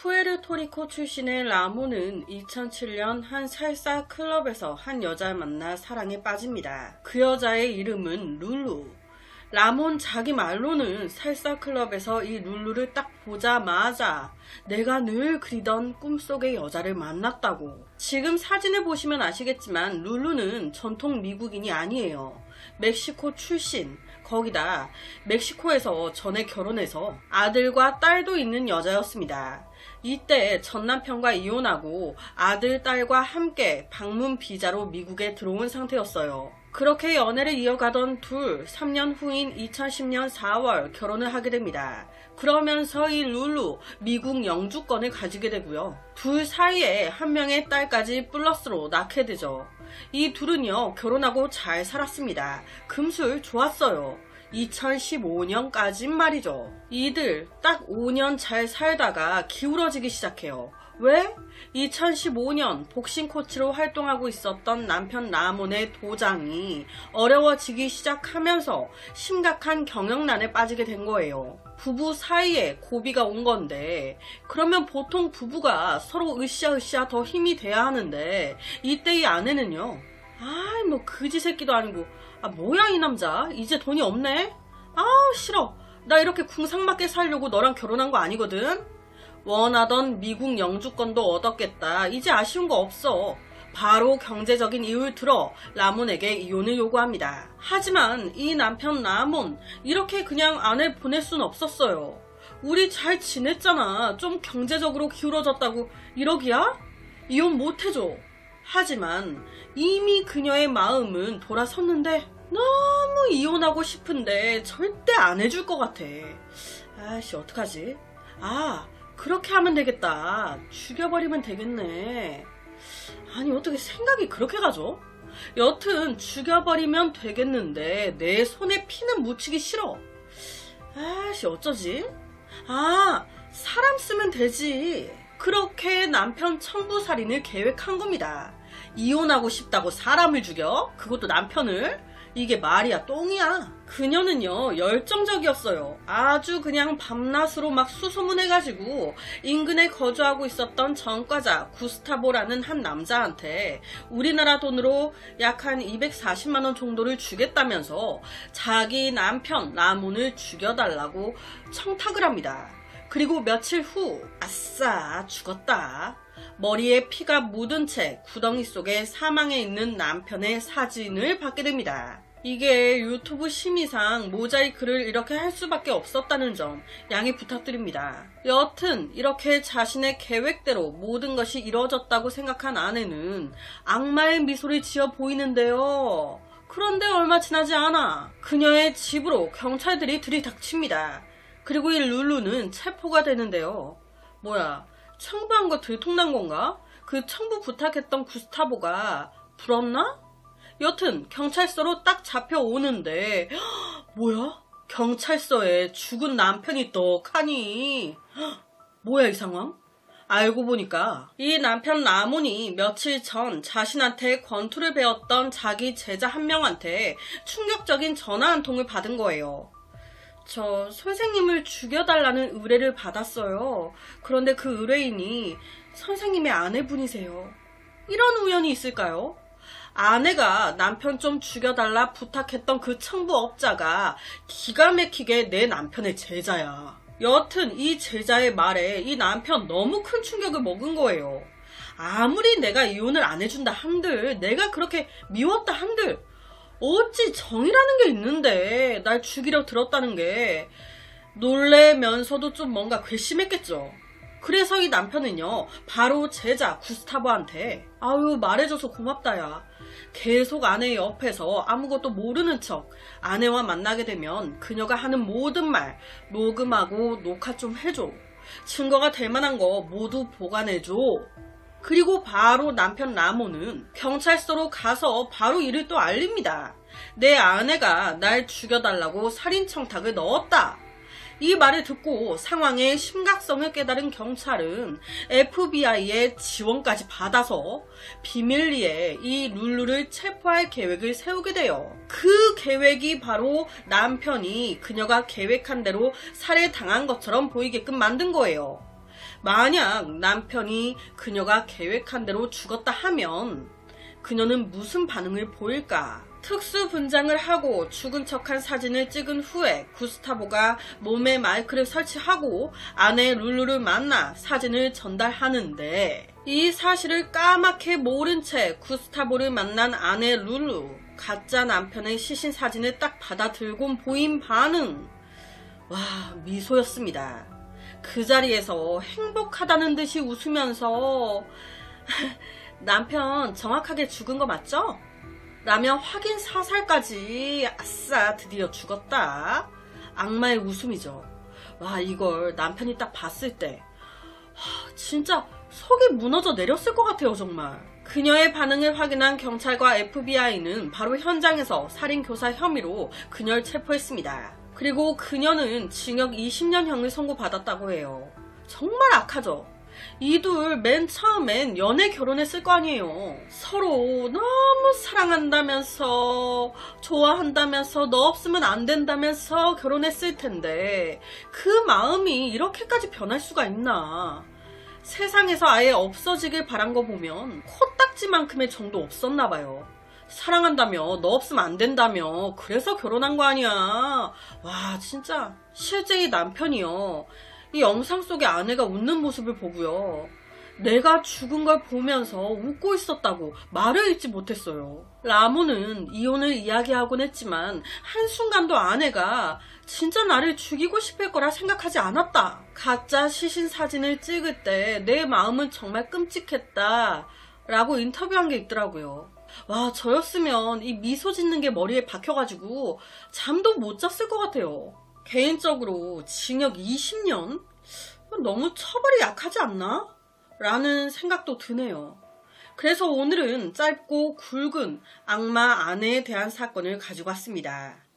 푸에르토리코 출신의 라몬은 2007년 한 살사 클럽에서 한 여자를 만나 사랑에 빠집니다. 그 여자의 이름은 룰루. 라몬 자기 말로는 살사 클럽에서 이 룰루를 딱 보자마자 내가 늘 그리던 꿈속의 여자를 만났다고. 지금 사진을 보시면 아시겠지만 룰루는 전통 미국인이 아니에요. 멕시코 출신, 거기다 멕시코에서 전에 결혼해서 아들과 딸도 있는 여자였습니다. 이때 전남편과 이혼하고 아들, 딸과 함께 방문 비자로 미국에 들어온 상태였어요. 그렇게 연애를 이어가던 둘, 3년 후인 2010년 4월 결혼을 하게 됩니다. 그러면서 이 룰루, 미국 영주권을 가지게 되고요. 둘 사이에 한 명의 딸까지 플러스로 낳게 되죠. 이 둘은요, 결혼하고 잘 살았습니다. 금슬 좋았어요. 2015년까진 말이죠. 이들 딱 5년 잘 살다가 기울어지기 시작해요. 왜? 2015년 복싱 코치로 활동하고 있었던 남편 라몬의 도장이 어려워지기 시작하면서 심각한 경영난에 빠지게 된 거예요. 부부 사이에 고비가 온 건데, 그러면 보통 부부가 서로 으쌰으쌰 더 힘이 돼야 하는데, 이때 이 아내는요, 아이 뭐 그지 새끼도 아니고, 아 뭐야 이 남자 이제 돈이 없네? 아 싫어, 나 이렇게 궁상맞게 살려고 너랑 결혼한 거 아니거든? 원하던 미국 영주권도 얻었겠다, 이제 아쉬운 거 없어. 바로 경제적인 이유를 들어 라몬에게 이혼을 요구합니다. 하지만 이 남편 라몬, 이렇게 그냥 아내 보낼 순 없었어요. 우리 잘 지냈잖아, 좀 경제적으로 기울어졌다고 이러기야? 이혼 못해줘. 하지만 이미 그녀의 마음은 돌아섰는데 너무 이혼하고 싶은데 절대 안 해줄 것 같아. 아씨 어떡하지? 아 그렇게 하면 되겠다. 죽여버리면 되겠네. 아니 어떻게 생각이 그렇게 가죠? 여튼 죽여버리면 되겠는데 내 손에 피는 묻히기 싫어. 아씨 어쩌지? 아 사람 쓰면 되지. 그렇게 남편 청부살인을 계획한 겁니다. 이혼하고 싶다고 사람을 죽여? 그것도 남편을? 이게 말이야 똥이야. 그녀는요 열정적이었어요. 아주 그냥 밤낮으로 막 수소문해가지고 인근에 거주하고 있었던 전과자 구스타보라는 한 남자한테 우리나라 돈으로 약 한 240만원 정도를 주겠다면서 자기 남편 라몬을 죽여달라고 청탁을 합니다. 그리고 며칠 후 아싸 죽었다. 머리에 피가 묻은 채 구덩이 속에 사망해 있는 남편의 사진을 받게 됩니다. 이게 유튜브 심의상 모자이크를 이렇게 할 수밖에 없었다는 점 양해 부탁드립니다. 여튼 이렇게 자신의 계획대로 모든 것이 이루어졌다고 생각한 아내는 악마의 미소를 지어 보이는데요. 그런데 얼마 지나지 않아 그녀의 집으로 경찰들이 들이닥칩니다. 그리고 이 룰루는 체포가 되는데요. 뭐야, 청부한 거 들통난 건가? 그 청부 부탁했던 구스타보가 불었나? 여튼 경찰서로 딱 잡혀오는데 헉, 뭐야? 경찰서에 죽은 남편이 떡하니 헉, 뭐야 이 상황? 알고 보니까 이 남편 라몬이 며칠 전 자신한테 권투를 배웠던 자기 제자 한 명한테 충격적인 전화 한 통을 받은 거예요. 저 선생님을 죽여달라는 의뢰를 받았어요. 그런데 그 의뢰인이 선생님의 아내분이세요. 이런 우연이 있을까요? 아내가 남편 좀 죽여달라 부탁했던 그 청부업자가 기가 막히게 내 남편의 제자야. 여튼 이 제자의 말에 이 남편 너무 큰 충격을 먹은 거예요. 아무리 내가 이혼을 안 해준다 한들, 내가 그렇게 미웠다 한들, 어찌 정이라는 게 있는데 날 죽이려 들었다는 게 놀래면서도 좀 뭔가 괘씸했겠죠. 그래서 이 남편은요 바로 제자 구스타보한테 아유 말해줘서 고맙다야. 계속 아내의 옆에서 아무것도 모르는 척 아내와 만나게 되면 그녀가 하는 모든 말 녹음하고 녹화 좀 해줘. 증거가 될 만한 거 모두 보관해줘. 그리고 바로 남편 라몬은 경찰서로 가서 바로 이를 또 알립니다. 내 아내가 날 죽여달라고 살인청탁을 넣었다. 이 말을 듣고 상황의 심각성을 깨달은 경찰은 FBI의 지원까지 받아서 비밀리에 이 룰루를 체포할 계획을 세우게 돼요. 그 계획이 바로 남편이 그녀가 계획한 대로 살해당한 것처럼 보이게끔 만든 거예요. 만약 남편이 그녀가 계획한 대로 죽었다 하면 그녀는 무슨 반응을 보일까? 특수 분장을 하고 죽은 척한 사진을 찍은 후에 구스타보가 몸에 마이크를 설치하고 아내 룰루를 만나 사진을 전달하는데, 이 사실을 까맣게 모른 채 구스타보를 만난 아내 룰루, 가짜 남편의 시신 사진을 딱 받아들곤 보인 반응, 와, 미소였습니다. 그 자리에서 행복하다는 듯이 웃으면서 남편 정확하게 죽은 거 맞죠? 라며 확인 사살까지. 아싸, 드디어 죽었다. 악마의 웃음이죠. 와, 이걸 남편이 딱 봤을 때 진짜 속이 무너져 내렸을 것 같아요, 정말. 그녀의 반응을 확인한 경찰과 FBI는 바로 현장에서 살인교사 혐의로 그녀를 체포했습니다. 그리고 그녀는 징역 20년형을 선고받았다고 해요. 정말 악하죠? 이 둘 맨 처음엔 연애 결혼했을 거 아니에요. 서로 너무 사랑한다면서 좋아한다면서 너 없으면 안 된다면서 결혼했을 텐데 그 마음이 이렇게까지 변할 수가 있나. 세상에서 아예 없어지길 바란 거 보면 코딱지만큼의 정도 없었나 봐요. 사랑한다며 너 없으면 안 된다며 그래서 결혼한 거 아니야. 와, 진짜. 실제 이 남편이요, 이 영상 속에 아내가 웃는 모습을 보고요, 내가 죽은 걸 보면서 웃고 있었다고 말을 잊지 못했어요. 라몬은 이혼을 이야기하곤 했지만 한순간도 아내가 진짜 나를 죽이고 싶을 거라 생각하지 않았다. 가짜 시신 사진을 찍을 때 내 마음은 정말 끔찍했다 라고 인터뷰한 게 있더라고요. 와, 저였으면 이 미소 짓는 게 머리에 박혀가지고 잠도 못 잤을 것 같아요. 개인적으로 징역 20년? 너무 처벌이 약하지 않나? 라는 생각도 드네요. 그래서 오늘은 짧고 굵은 악마 아내에 대한 사건을 가지고 왔습니다.